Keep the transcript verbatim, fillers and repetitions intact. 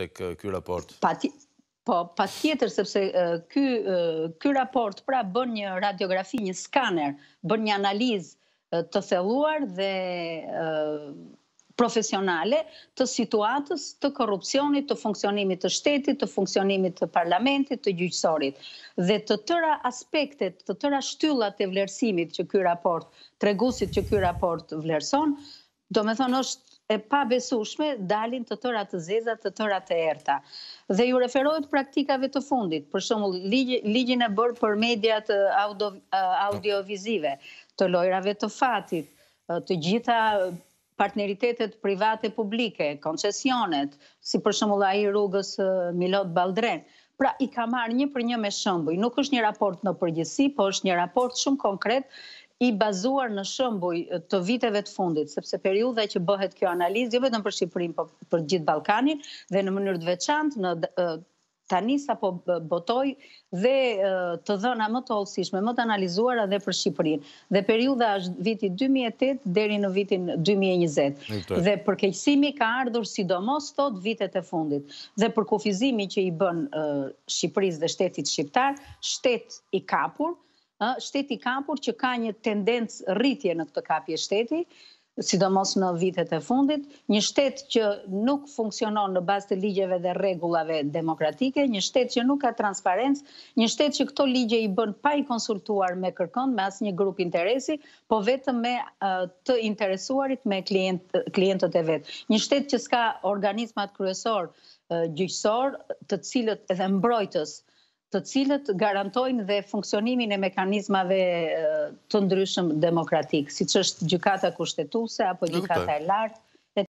tek ky raport? Pati, po, pas tjetër, sepse uh, ky, uh, ky raport pra bën një radiografi, një skaner, bën një analizë uh, të thelluar dhe uh, profesionale të situatës, të korrupsionit, të funksionimit të shtetit, të funksionimit të parlamentit, të gjyqësorit. Dhe të tëra aspektet, të tëra shtyllat e vlerësimit që ky raport, treguesit që ky raport vlerëson, do me thonë është e pabesueshme, dalin të tëra të zeza, të tëra të erta. Dhe ju referohet praktikave të fundit, për shembull ligjin e bërë për mediat audio, audiovizive, të lojrave të fatit, të gjitha partneritetet private publike, koncesionet, si për shembull ai i rrugës Milot Baldren. Pra i ka marrë një për një me shembuj, nuk është një raport në përgjithësi, po është një raport shumë konkret i bazuar në shembuj të viteve të fundit, sepse periudha që bëhet kjo analizë, jo vetëm për Shqipërinë, por për gjithë Ballkanin dhe në mënyrë të veçantë në tani sapo botoi dhe të dhëna më të hollësishme, më të analizuara dhe për Shqipërinë. Dhe periudha është viti dy mijë e tetë deri në vitin dy mijë e njëzet. Dhe përkeqësimi ka ardhur sidomos sot vitet e fundit. Dhe për kufizimi që i bën Shqipërisë dhe shtetit shqiptar, shtet i kapur, shteti kapur që ka një tendencë rritje në këtë kapje shteti, sidomos në vitet e fundit, një shtet që nuk funksionon në bazë të ligjeve dhe rregullave demokratike, një shtet që nuk ka transparencë, një shtet që këto ligje i bën pa i konsultuar me kërkon, me asnjë grup interesi, po vetëm me të interesuarit, me klient, klientët e vet. Një shtet që s'ka organizmat kryesor gjyqësor, të cilët edhe mbrojtës, të cilët garantojnë dhe funksionimin e mekanizmave të ndryshëm demokratik, siç është gjykata kushtetuese apo gjykata e lartë.